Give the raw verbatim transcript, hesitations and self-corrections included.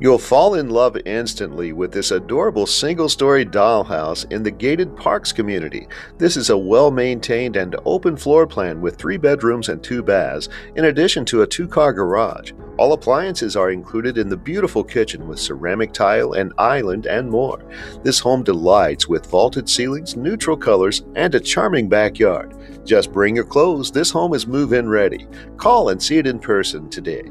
You'll fall in love instantly with this adorable single-story dollhouse in the Gated Parks community. This is a well-maintained and open floor plan with three bedrooms and two baths, in addition to a two-car garage. All appliances are included in the beautiful kitchen with ceramic tile, an island, and more. This home delights with vaulted ceilings, neutral colors, and a charming backyard. Just bring your clothes. This home is move-in ready. Call and see it in person today.